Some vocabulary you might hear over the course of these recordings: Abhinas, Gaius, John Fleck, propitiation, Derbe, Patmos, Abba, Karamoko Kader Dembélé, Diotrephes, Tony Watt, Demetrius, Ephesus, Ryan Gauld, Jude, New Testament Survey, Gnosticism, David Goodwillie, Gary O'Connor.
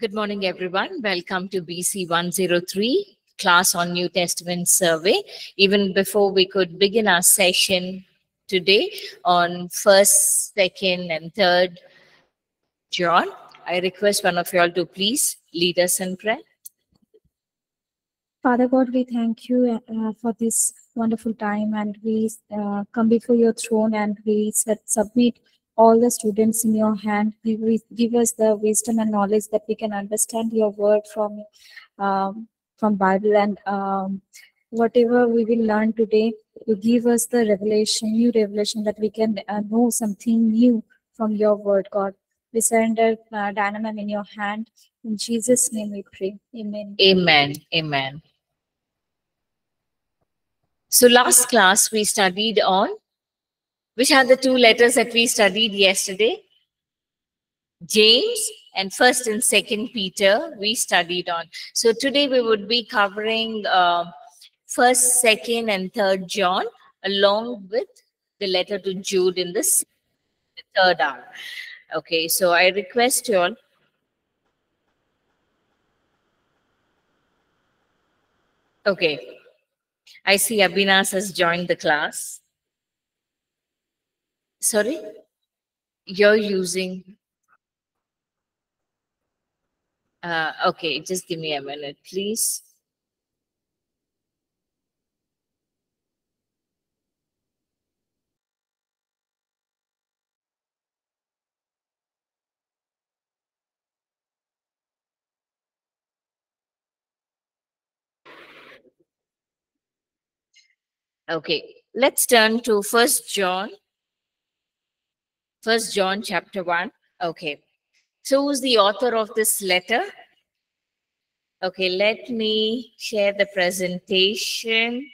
Good morning, everyone. Welcome to BC 103 class on New Testament survey. Even before we could begin our session today on 1st, 2nd, and 3rd John, I request one of you all to please lead us in prayer. Father God, we thank you for this wonderful time, and we come before your throne and we submit all the students in your hand. Give us the wisdom and knowledge that we can understand your word from Bible, and whatever we will learn today, you give us the revelation, new revelation, that we can know something new from your word, God. We surrender Dynamam in your hand. In Jesus' name we pray. Amen. Amen. Amen. So last class we studied on, which are the two letters that we studied yesterday? James and 1st and 2nd Peter we studied on. So today we would be covering 1st, 2nd and 3rd John, along with the letter to Jude in this third hour. Okay, so I request you all. Okay, I see Abhinas has joined the class. Sorry, you're using, okay, just give me a minute, please. Okay, let's turn to 1 John chapter 1. Okay, so who's the author of this letter? Okay, let me share the presentation.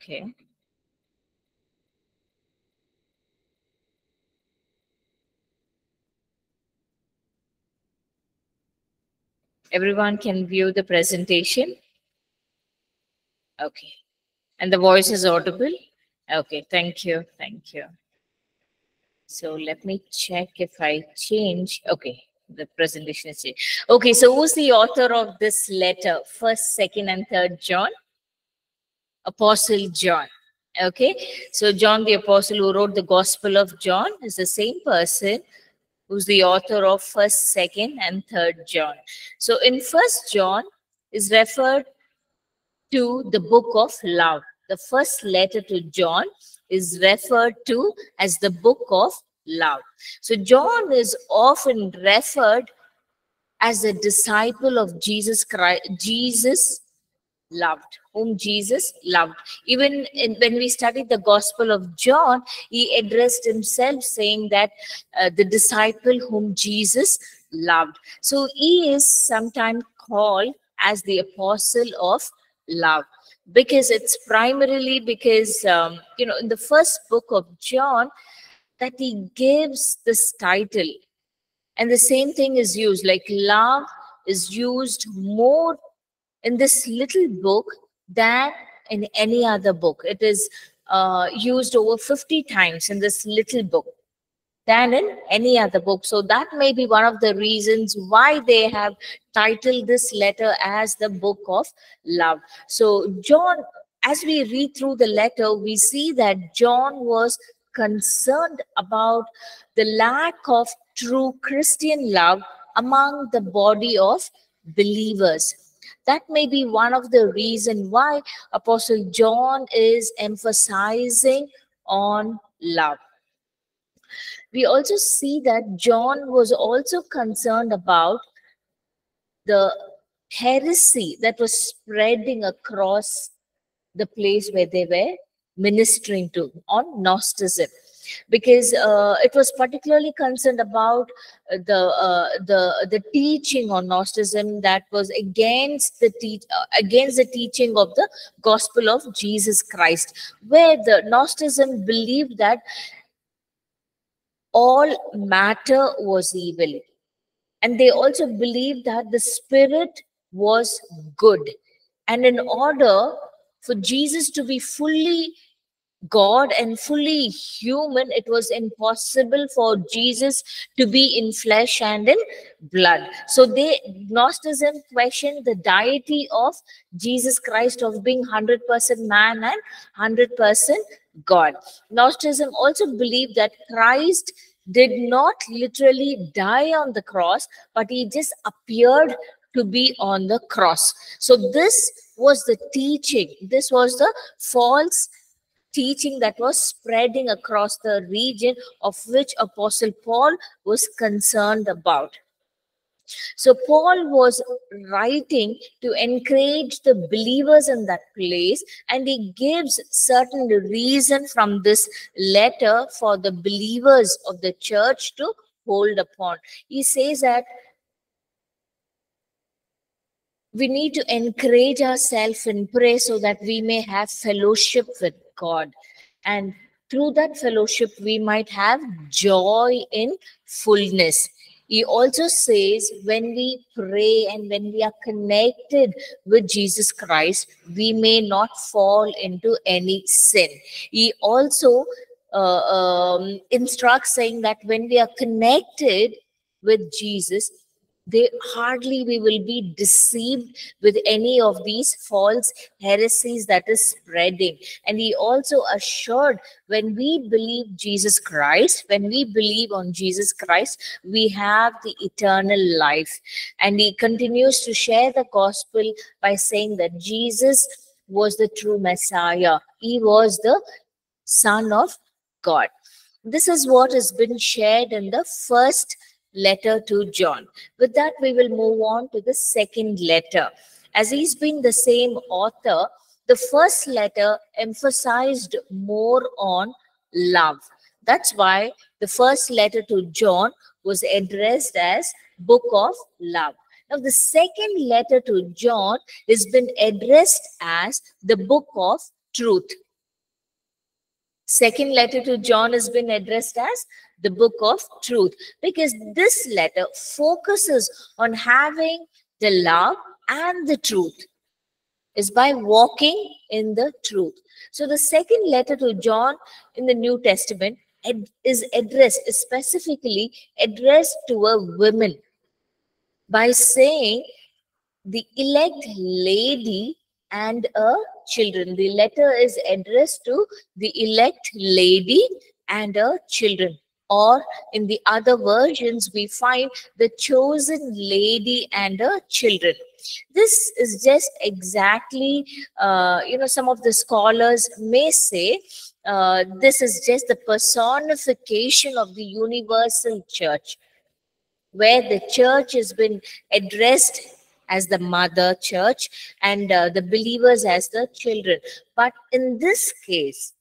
Okay. Everyone can view the presentation. Okay. And the voice is audible. Okay, thank you, thank you. So let me check if I change. Okay, the presentation is changed. Okay, so who's the author of this letter? 1st, 2nd and 3rd John? Apostle John. Okay, so John the Apostle, who wrote the Gospel of John, is the same person who's the author of 1st, 2nd and 3rd John. So in 1st John is referred to the book of love. The first letter to John is referred to as the book of love. So John is often referred as a disciple of Jesus Christ, whom Jesus loved. Even when we studied the Gospel of John, he addressed himself saying that the disciple whom Jesus loved. So he is sometimes called as the apostle of love, because it's primarily because, you know, in the first book of John that he gives this title. And the same thing is used, like love is used more in this little book than in any other book. It is used over 50 times in this little book than in any other book. So that may be one of the reasons why they have titled this letter as the book of love. So John, as we read through the letter, we see that John was concerned about the lack of true Christian love among the body of believers. That may be one of the reasons why Apostle John is emphasizing on love. We also see that John was also concerned about the heresy that was spreading across the place where they were ministering to, on Gnosticism, because it was particularly concerned about the teaching on Gnosticism that was against the teaching of the Gospel of Jesus Christ, where the Gnosticism believed that all matter was evil. And they also believed that the spirit was good. And in order for Jesus to be fully God and fully human, it was impossible for Jesus to be in flesh and in blood. So Gnosticism questioned the deity of Jesus Christ, of being 100% man and 100% God. Gnosticism also believed that Christ did not literally die on the cross, but he just appeared to be on the cross. So this was the teaching, this was the false teaching that was spreading across the region, of which Apostle Paul was concerned about. So Paul was writing to encourage the believers in that place, and he gives certain reason from this letter for the believers of the church to hold upon. He says that we need to encourage ourselves in prayer so that we may have fellowship with God, and through that fellowship we might have joy in fullness. He also says when we pray and when we are connected with Jesus Christ, we may not fall into any sin. He also instructs saying that when we are connected with Jesus, we will be deceived with any of these false heresies that is spreading. And he also assured, when we believe Jesus Christ, when we believe on Jesus Christ, we have the eternal life. And he continues to share the gospel by saying that Jesus was the true Messiah. He was the Son of God. This is what has been shared in the first letter to John. With that, we will move on to the second letter. As he's been the same author, the first letter emphasized more on love. That's why the first letter to John was addressed as Book of Love. Now, the second letter to John has been addressed as the Book of Truth. Second letter to John has been addressed as the Book of Truth, because this letter focuses on having the love and the truth. It's by walking in the truth. So the second letter to John in the New Testament is specifically addressed to a woman by saying the elect lady and her children. The letter is addressed to the elect lady and her children. Or in the other versions, we find the chosen lady and her children. This is just exactly, some of the scholars may say, this is just the personification of the universal church, where the church has been addressed as the mother church and the believers as the children. But in this case,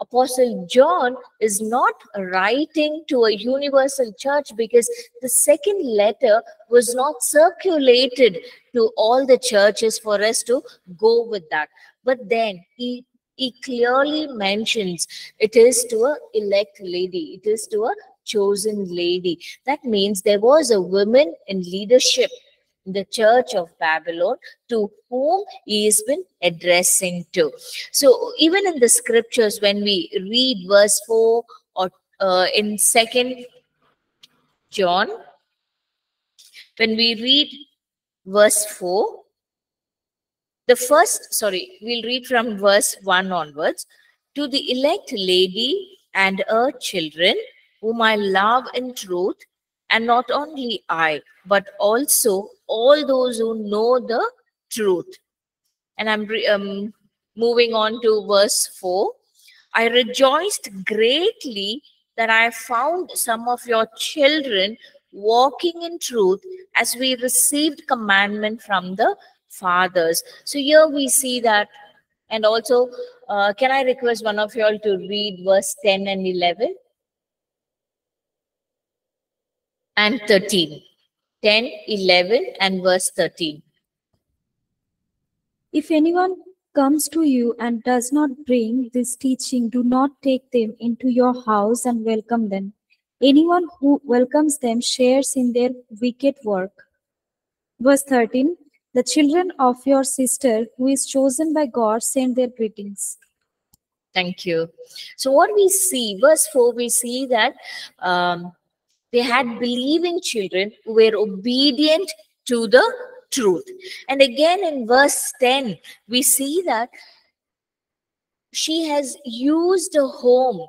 Apostle John is not writing to a universal church, because the second letter was not circulated to all the churches for us to go with that. But then he clearly mentions it is to an elect lady, it is to a chosen lady. That means there was a woman in leadership the church of Babylon to whom he has been addressing to. So even in the scriptures, when we read verse 4 or in 2nd John, when we read verse 4, we'll read from verse 1 onwards. To the elect lady and her children, whom I love in truth, and not only I, but also all those who know the truth. And I'm moving on to verse 4. I rejoiced greatly that I found some of your children walking in truth, as we received commandment from the fathers. So here we see that. And also, can I request one of you all to read verse 10 and 11? And 13. 10, 11 and verse 13. If anyone comes to you and does not bring this teaching, do not take them into your house and welcome them. Anyone who welcomes them shares in their wicked work. Verse 13. The children of your sister who is chosen by God send their greetings. Thank you. So what we see, verse 4, we see that they had believing children who were obedient to the truth. And again in verse 10, we see that she has used a home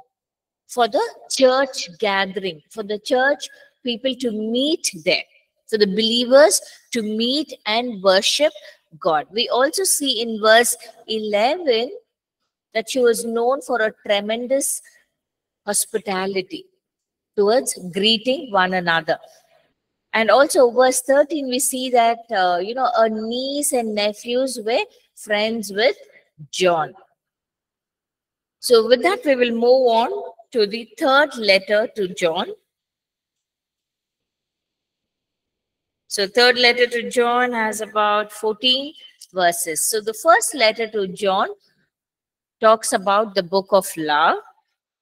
for the church gathering, for the church people to meet there, for the believers to meet and worship God. We also see in verse 11 that she was known for a tremendous hospitality towards greeting one another. And also verse 13, we see that, her niece and nephews were friends with John. So with that, we will move on to the third letter to John. So third letter to John has about 14 verses. So the first letter to John talks about the book of love.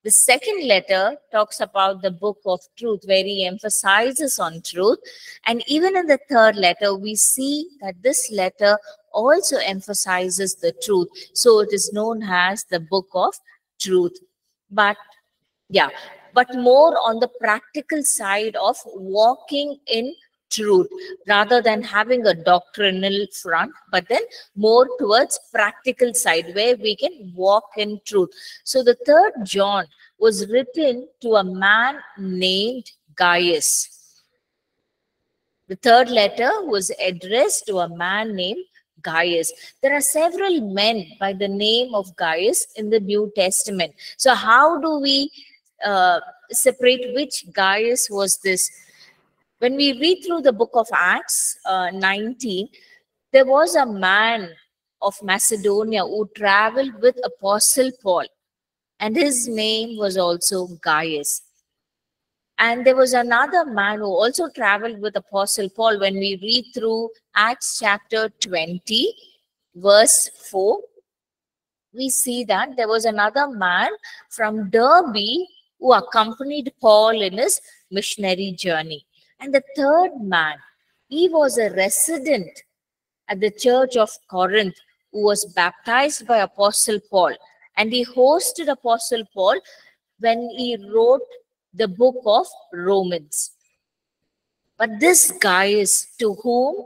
The second letter talks about the book of truth, where he emphasizes on truth. And even in the third letter, we see that this letter also emphasizes the truth. So it is known as the book of truth. But more on the practical side of walking in truth rather than having a doctrinal front, but then more towards practical side where we can walk in truth. So the third John was written to a man named Gaius. The third letter was addressed to a man named Gaius. There are several men by the name of Gaius in the New Testament. So how do we separate which Gaius was this? When we read through the book of Acts 19, there was a man of Macedonia who traveled with Apostle Paul, and his name was also Gaius. And there was another man who also traveled with Apostle Paul. When we read through Acts chapter 20, verse 4, we see that there was another man from Derbe who accompanied Paul in his missionary journey. And the third man, he was a resident at the church of Corinth who was baptized by Apostle Paul. And he hosted Apostle Paul when he wrote the book of Romans. But this Gaius, to whom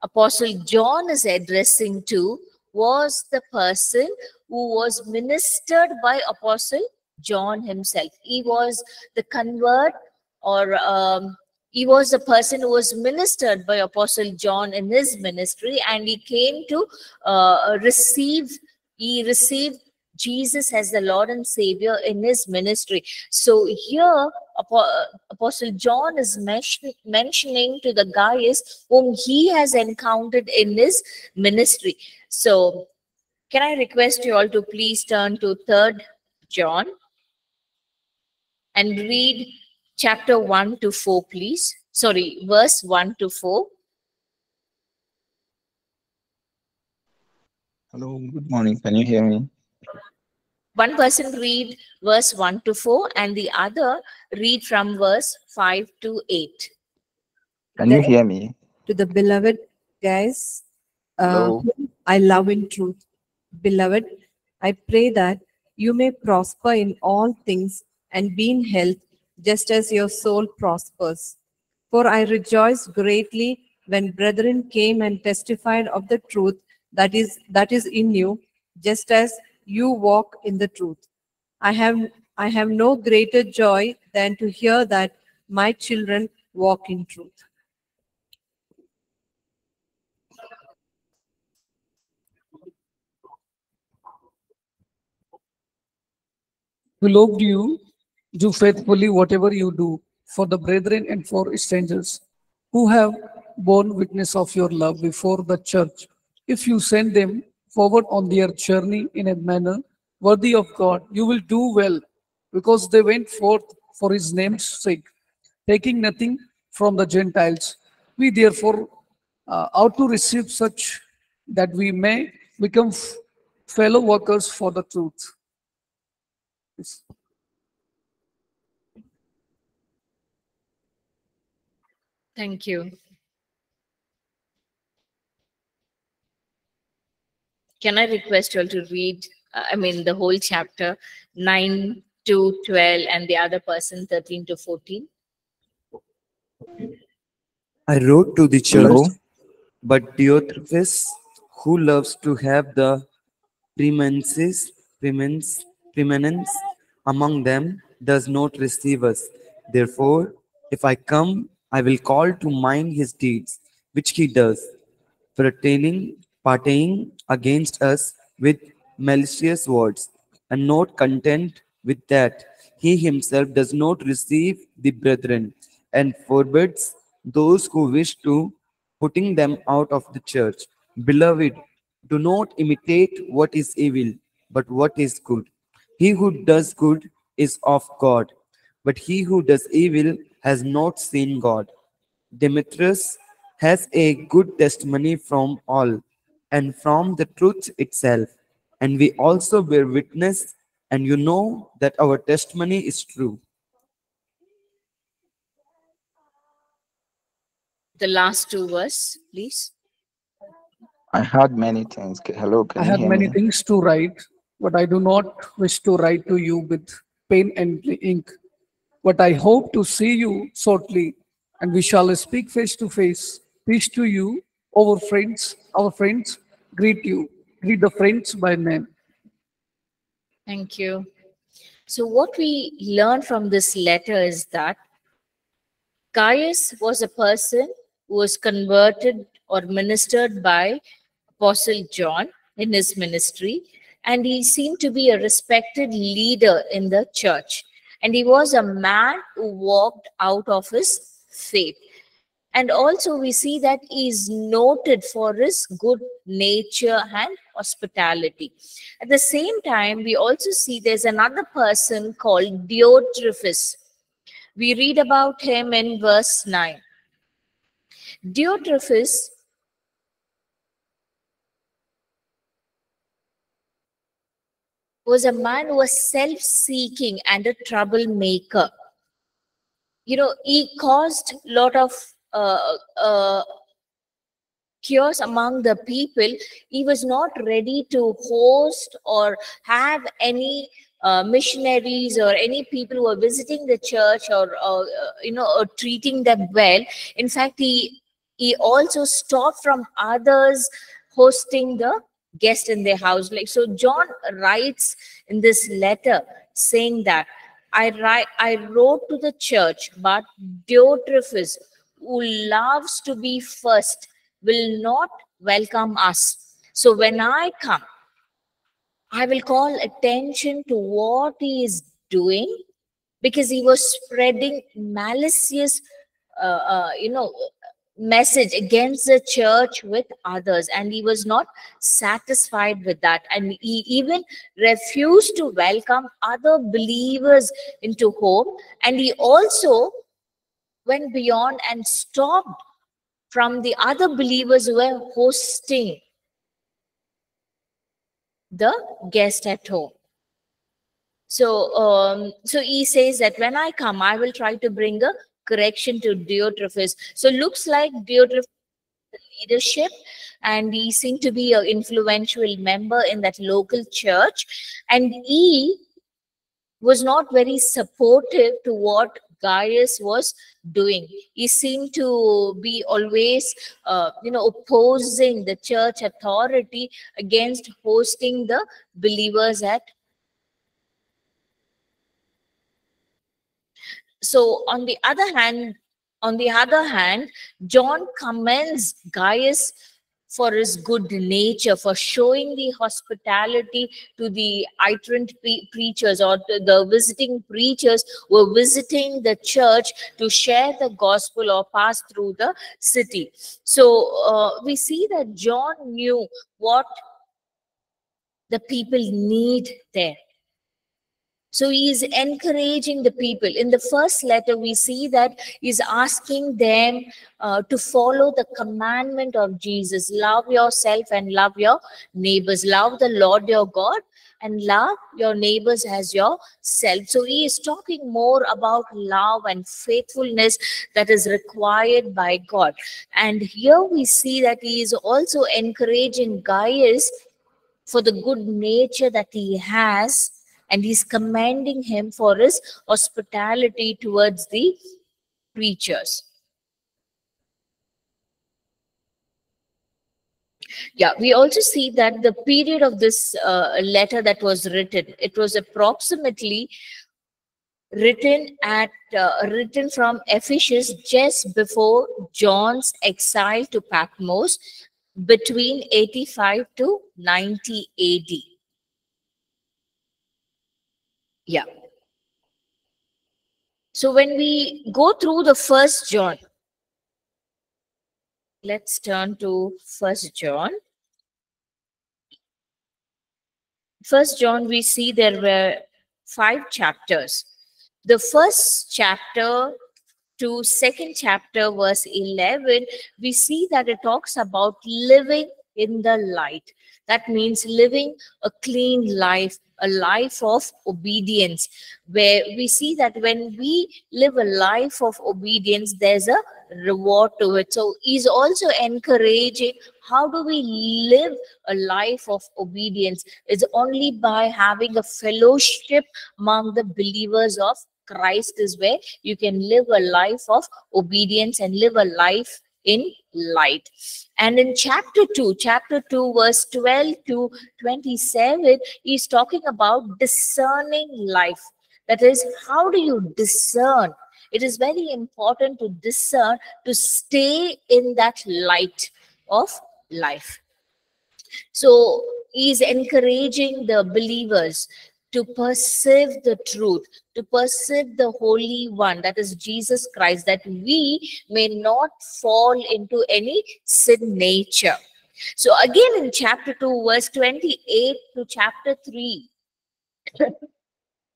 Apostle John is addressing to, was the person who was ministered by Apostle John himself. He was the convert, or he was the person who was ministered by Apostle John in his ministry, and he came to he received Jesus as the Lord and Savior in his ministry. So here, Apostle John is mentioning to the Gaius whom he has encountered in his ministry. So can I request you all to please turn to 3rd John and read chapter 1 to 4, please. Sorry, verse 1 to 4. Hello, good morning. Can you hear me? One person read verse 1 to 4 and the other read from verse 5 to 8. Can you hear me? To the beloved guys, I love in truth. Beloved, I pray that you may prosper in all things and be in health, just as your soul prospers. For I rejoiced greatly when brethren came and testified of the truth that is in you, just as you walk in the truth. I have no greater joy than to hear that my children walk in truth. We love you. Do faithfully whatever you do for the brethren and for strangers who have borne witness of your love before the church, if you send them forward on their journey in a manner worthy of God. You will do well, because they went forth for his name's sake, taking nothing from the Gentiles. We therefore ought to receive such that we may become fellow workers for the truth. Yes. Thank you. Can I request you all to read I mean, the whole chapter 9 to 12, and the other person 13 to 14. I wrote to the church, but Diotrephes, who loves to have the preeminence among them, does not receive us. Therefore, if I come, I will call to mind his deeds, which he does, partying against us with malicious words. And not content with that, he himself does not receive the brethren, and forbids those who wish to, putting them out of the church. Beloved, do not imitate what is evil, but what is good. He who does good is of God, but he who does evil has not seen God. Demetrius has a good testimony from all, and from the truth itself. And we also bear witness, and you know that our testimony is true. The last two verses, please. I had many things. Hello, can you hear me? I had many things to write, but I do not wish to write to you with pen and ink. But I hope to see you shortly, and we shall speak face to face. Peace to you, our friends greet you. Greet the friends by name. Thank you. So what we learn from this letter is that Gaius was a person who was converted or ministered by Apostle John in his ministry, and he seemed to be a respected leader in the church, and he was a man who walked out of his faith. And also we see that he is noted for his good nature and hospitality. At the same time, we also see there's another person called Diotrephes. We read about him in verse 9. Diotrephes was a man who was self-seeking and a troublemaker. You know, he caused a lot of chaos among the people. He was not ready to host or have any missionaries or any people who were visiting the church or you know, or treating them well. In fact, he also stopped from others hosting the guest in their house. Like, so John writes in this letter saying that I wrote to the church, but Diotrephes, who loves to be first, will not welcome us. So when I come, I will call attention to what he is doing, because he was spreading malicious, you know, message against the church with others, and he was not satisfied with that, and he even refused to welcome other believers into home, and he also went beyond and stopped from the other believers who were hosting the guest at home. So, so he says that when I come, I will try to bring a correction to Diotrephes. So looks like Diotrephes leadership, and he seemed to be an influential member in that local church, and he was not very supportive to what Gaius was doing. He seemed to be always, you know, opposing the church authority against hosting the believers at. So on the other hand, John commends Gaius for his good nature, for showing the hospitality to the itinerant preachers or the visiting preachers who were visiting the church to share the gospel or pass through the city. So we see that John knew what the people need there. So he is encouraging the people. In the first letter, we see that he's asking them to follow the commandment of Jesus. Love yourself and love your neighbors. Love the Lord your God and love your neighbors as yourself. So he is talking more about love and faithfulness that is required by God. And here we see that he is also encouraging Gaius for the good nature that he has, and he's commending him for his hospitality towards the creatures. Yeah, we also see that the period of this letter that was written, it was approximately written at written from Ephesus just before John's exile to Patmos, between 85 to 90 AD. Yeah. So when we go through the first John, let's turn to First John. First John, we see there were 5 chapters. The first chapter to second chapter, verse 11, we see that it talks about living in the light. That means living a clean life, a life of obedience, where we see that when we live a life of obedience, there's a reward to it. So he's also encouraging, how do we live a life of obedience? It's only by having a fellowship among the believers of Christ is where you can live a life of obedience and live a life in light. And in chapter 2, verse 12 to 27, he's talking about discerning life. That is, how do you discern? It is very important to discern, to stay in that light of life. So he's encouraging the believers to perceive the truth, to perceive the Holy One, that is Jesus Christ, that we may not fall into any sin nature. So again in chapter 2, verse 28 to chapter 3,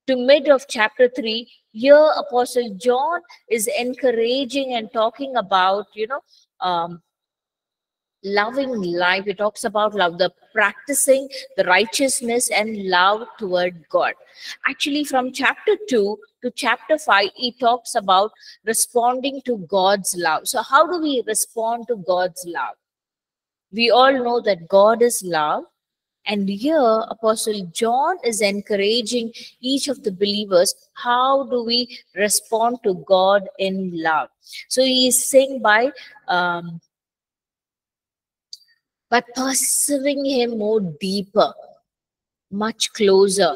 to mid of chapter 3, here Apostle John is encouraging and talking about, you know, loving life. It talks about love, the practicing the righteousness and love toward God. Actually, from chapter 2 to chapter 5, he talks about responding to God's love. So how do we respond to God's love? We all know that God is love. And here, Apostle John is encouraging each of the believers, how do we respond to God in love? So he is saying by pursuing him more deeper, much closer.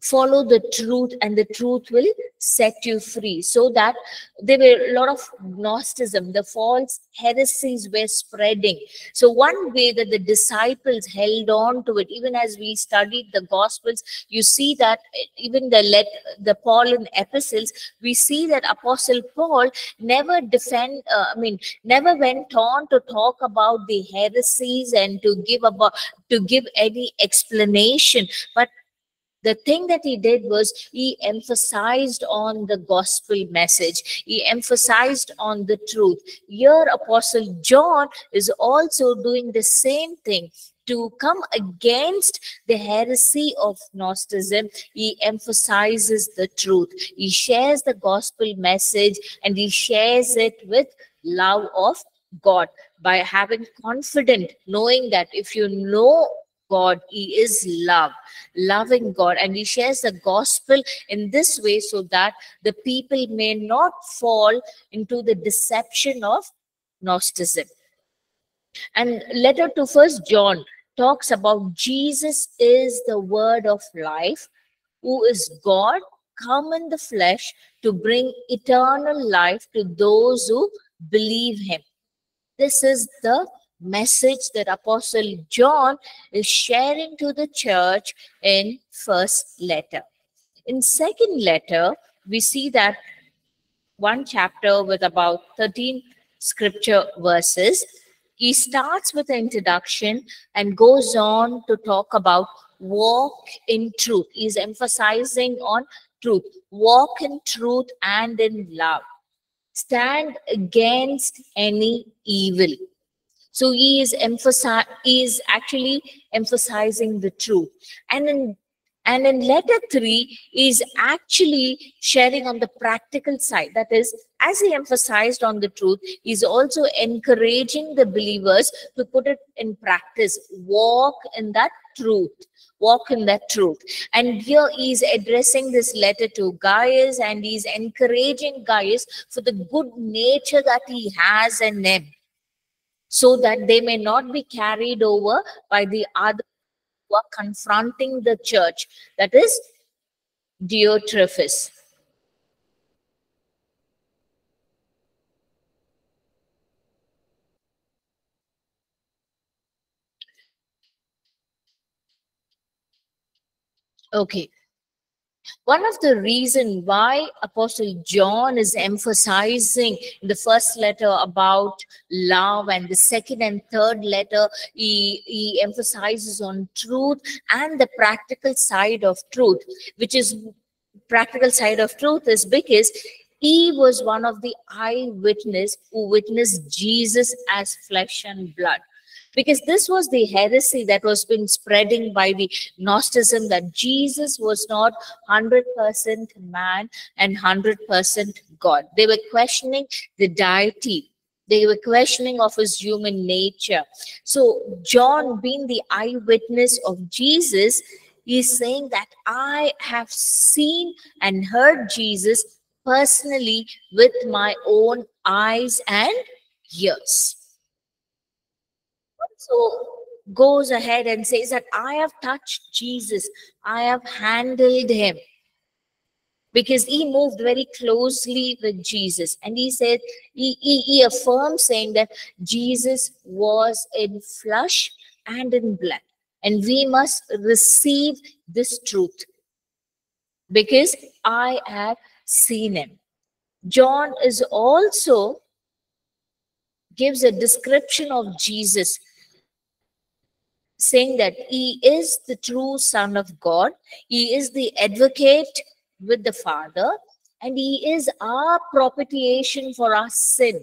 Follow the truth and the truth will set you free. So that there were a lot of Gnosticism, the false heresies were spreading. So one way that the disciples held on to it, even as we studied the Gospels, you see that even the Pauline epistles, we see that Apostle Paul never never went on to talk about the heresies and to give any explanation, but the thing that he did was he emphasized on the gospel message. He emphasized on the truth. Here, Apostle John is also doing the same thing to come against the heresy of Gnosticism. He emphasizes the truth. He shares the gospel message and he shares it with love of God by having confidence, knowing that if you know God, he is love, loving God, and he shares the gospel in this way so that the people may not fall into the deception of Gnosticism. And letter to First John talks about Jesus is the word of life, who is God come in the flesh to bring eternal life to those who believe him. This is the message that Apostle John is sharing to the church in first letter. In second letter, we see that one chapter with about 13 scripture verses. He starts with an introduction and goes on to talk about walk in truth. He's emphasizing on truth. Walk in truth and in love. Stand against any evil. So he is actually emphasizing the truth. And in And in letter 3 is actually sharing on the practical side. That is, as he emphasized on the truth, he's also encouraging the believers to put it in practice. Walk in that truth. Walk in that truth. And here he's addressing this letter to Gaius, and he's encouraging Gaius for the good nature that he has in them, so that they may not be carried over by the other who are confronting the church, that is Diotrephes. Okay. One of the reasons why Apostle John is emphasizing in the first letter about love, and the second and third letter he emphasizes on truth and the practical side of truth, is because he was one of the eyewitnesses who witnessed Jesus as flesh and blood. Because this was the heresy that was been spreading by the Gnosticism, that Jesus was not 100% man and 100% God. They were questioning the deity. They were questioning of his human nature. So John, being the eyewitness of Jesus, is saying that I have seen and heard Jesus personally with my own eyes and ears. So goes ahead and says that I have touched Jesus. I have handled him. Because he moved very closely with Jesus. And he said, he affirms saying that Jesus was in flesh and in blood. And we must receive this truth. Because I have seen him. John is also gives a description of Jesus, saying that he is the true Son of God, he is the advocate with the Father, and he is our propitiation for our sin.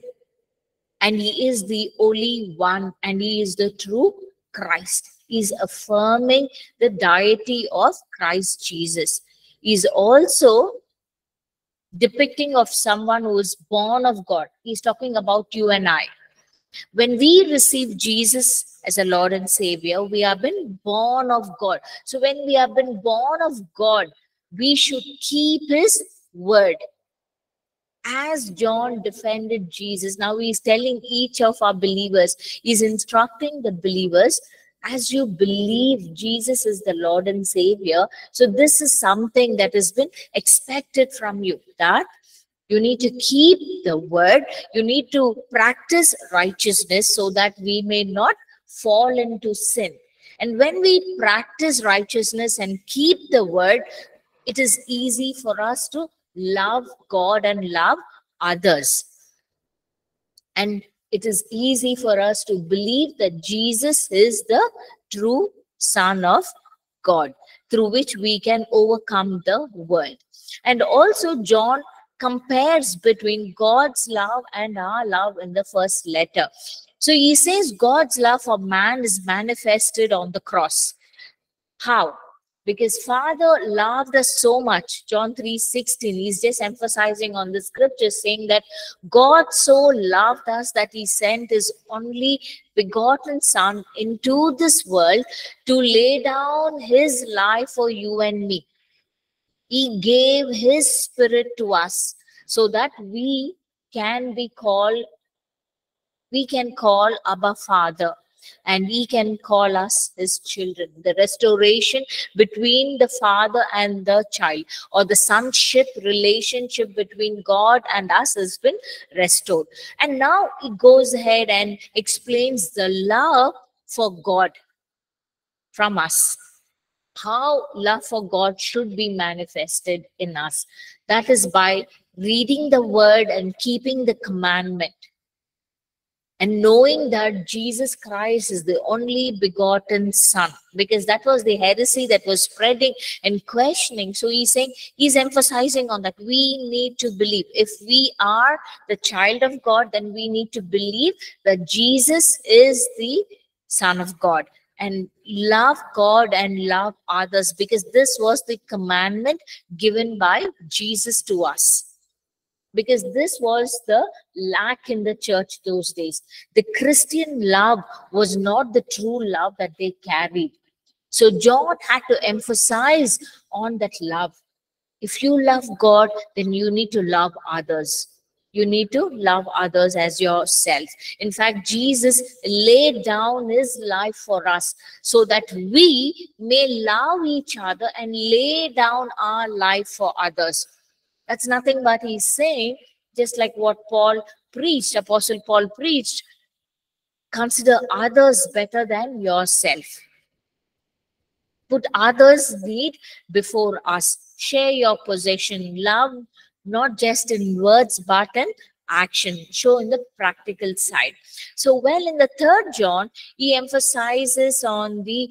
And he is the only one, and he is the true Christ. He is affirming the deity of Christ Jesus. He is also depicting of someone who is born of God. He is talking about you and I. When we receive Jesus as a Lord and Savior, we have been born of God. So when we have been born of God, we should keep his word. As John defended Jesus, now he is telling each of our believers, he is instructing the believers, as you believe Jesus is the Lord and Savior, so this is something that has been expected from you, that you need to keep the word. You need to practice righteousness so that we may not fall into sin. And when we practice righteousness and keep the word, it is easy for us to love God and love others. And it is easy for us to believe that Jesus is the true Son of God, through which we can overcome the world. And also John compares between God's love and our love in the first letter. So he says God's love for man is manifested on the cross. How? Because Father loved us so much. John 3:16, he's just emphasizing on the scripture, saying that God so loved us that he sent his only begotten Son into this world to lay down his life for you and me. He gave his spirit to us so that we can be called, we can call Abba Father, and he can call us his children. The restoration between the father and the child, or the sonship relationship between God and us, has been restored. And now he goes ahead and explains the love for God from us. How love for God should be manifested in us. That is by reading the word and keeping the commandment. And knowing that Jesus Christ is the only begotten Son. Because that was the heresy that was spreading and questioning. So he's saying, he's emphasizing on that. We need to believe. If we are the child of God, then we need to believe that Jesus is the Son of God. and love God and love others, because this was the commandment given by Jesus to us. Because this was the lack in the church those days. The Christian love was not the true love that they carried. So John had to emphasize on that love. If you love God, then you need to love others. You need to love others as yourself. In fact, Jesus laid down his life for us so that we may love each other and lay down our life for others. That's nothing but he's saying, just like what Paul preached, Apostle Paul preached, consider others better than yourself. Put others' need before us. Share your possession. Love, not just in words, but in action. Show in the practical side. So, well, in the third John, he emphasizes on the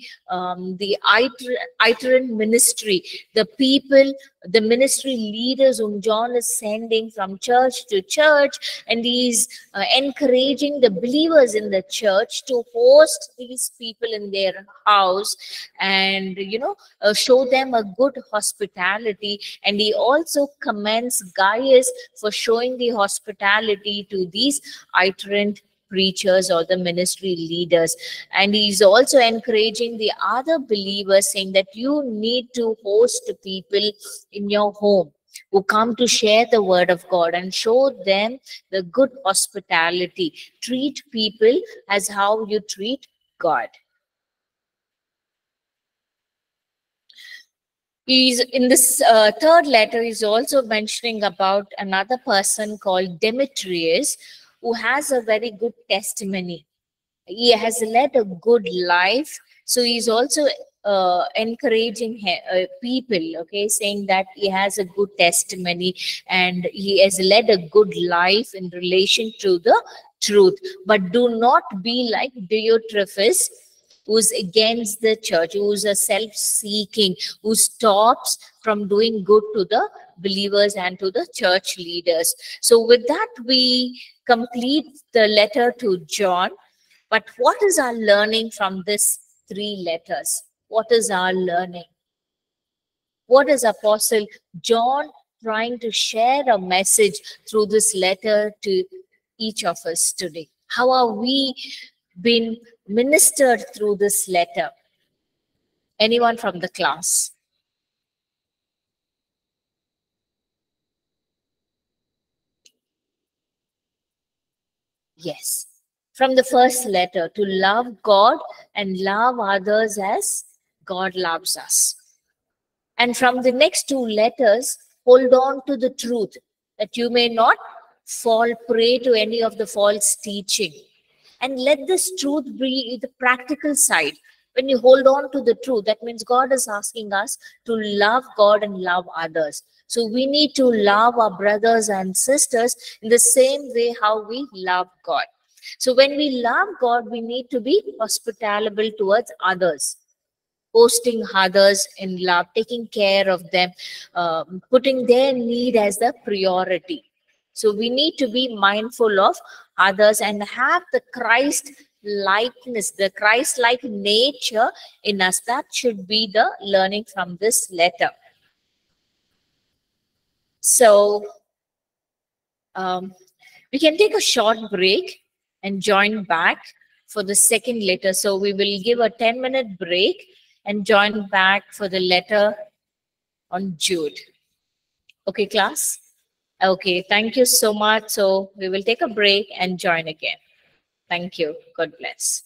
itinerant ministry, the people, the ministry leaders whom John is sending from church to church, and he's encouraging the believers in the church to host these people in their house and, you know, show them a good hospitality. And he also commends Gaius for showing the hospitality to these itinerant preachers or the ministry leaders. And he's also encouraging the other believers, saying that you need to host people in your home who come to share the word of God and show them the good hospitality. Treat people as how you treat God. He's, in this third letter, he's also mentioning about another person called Demetrius, who has a very good testimony. He has led a good life. So he's also encouraging people, okay, saying that he has a good testimony and he has led a good life in relation to the truth. But do not be like Diotrephes, who's against the church, who's a self-seeking, who stops from doing good to the believers and to the church leaders. So with that, we complete the letter to John. But what is our learning from these three letters? What is our learning? What is Apostle John trying to share a message through this letter to each of us today? How are we being ministered through this letter? Anyone from the class? Yes, from the first letter, to love God and love others as God loves us. And from the next two letters, hold on to the truth that you may not fall prey to any of the false teaching. And let this truth be the practical side. When you hold on to the truth, that means God is asking us to love God and love others. So we need to love our brothers and sisters in the same way how we love God. So when we love God, we need to be hospitable towards others, hosting others in love, taking care of them, putting their need as the priority. So we need to be mindful of others and have the Christ likeness, the Christ-like nature in us. That should be the learning from this letter. So we can take a short break and join back for the second letter. So we will give a 10-minute break and join back for the letter on Jude. Okay, class? Okay, thank you so much. So we will take a break and join again. Thank you. God bless.